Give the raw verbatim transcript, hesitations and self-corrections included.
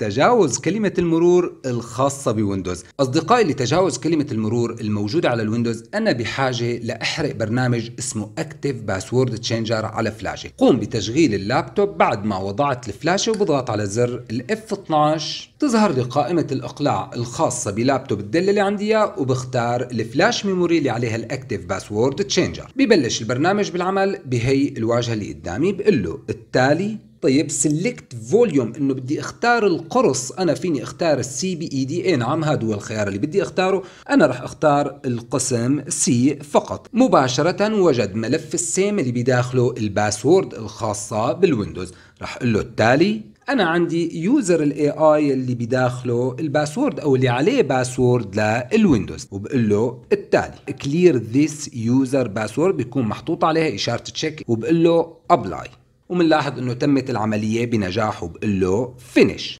تجاوز كلمة المرور الخاصة بويندوز. أصدقائي، لتجاوز كلمة المرور الموجودة على الويندوز أنا بحاجة لأحرق برنامج اسمه Active Password Changer على فلاشة. قوم بتشغيل اللابتوب بعد ما وضعت الفلاشة وبضغط على زر الاف اثناشر تظهر لي قائمة الإقلاع الخاصة بلابتوب الدل اللي عندي، وبختار الفلاش ميموري اللي عليها الأكتيف باسورد تشينجر. ببلش البرنامج بالعمل بهي الواجهة اللي قدامي، بقول له التالي. طيب سيلكت فوليوم، انه بدي اختار القرص، انا فيني اختار السي بي اي دي. اي نعم، هذا هو الخيار اللي بدي اختاره. انا راح اختار القسم سي فقط. مباشرة وجد ملف السيم اللي بداخله الباسورد الخاصة بالويندوز. راح اقول له التالي. انا عندي يوزر الاي اي اللي بداخله الباسورد او اللي عليه باسورد للويندوز، وبقول له التالي. كلير ذيس يوزر باسورد، بيكون محطوط عليها اشارة تشيك، وبقول له ابلاي. ومنلاحظ انه تمت العملية بنجاح، وبقول له فينيش.